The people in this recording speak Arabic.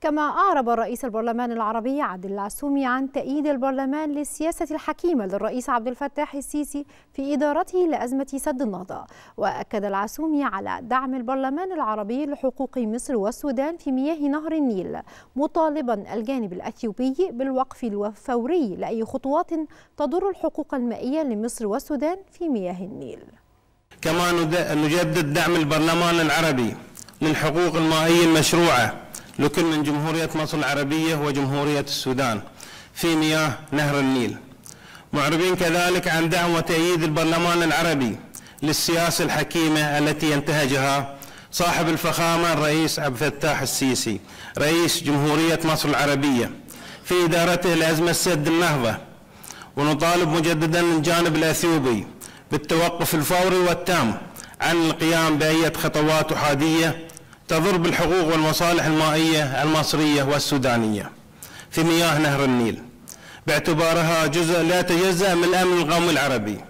كما أعرب رئيس البرلمان العربي عادل العسومي عن تأييد البرلمان للسياسة الحكيمة للرئيس عبد الفتاح السيسي في إدارته لأزمة سد النهضة. وأكد العسومي على دعم البرلمان العربي لحقوق مصر والسودان في مياه نهر النيل، مطالبا الجانب الأثيوبي بالوقف الفوري لأي خطوات تضر الحقوق المائية لمصر والسودان في مياه النيل. كما نجدد دعم البرلمان العربي للحقوق المائية المشروعة لكل من جمهورية مصر العربية وجمهورية السودان في مياه نهر النيل، معربين كذلك عن دعم وتأييد البرلمان العربي للسياسة الحكيمة التي ينتهجها صاحب الفخامة الرئيس عبد الفتاح السيسي رئيس جمهورية مصر العربية في إدارته لأزمة سد النهضة. ونطالب مجددا الجانب الأثيوبي بالتوقف الفوري والتام عن القيام بأي خطوات أحادية تضر بالحقوق والمصالح المائية المصرية والسودانية في مياه نهر النيل باعتبارها جزء لا يتجزأ من الأمن القومي العربي.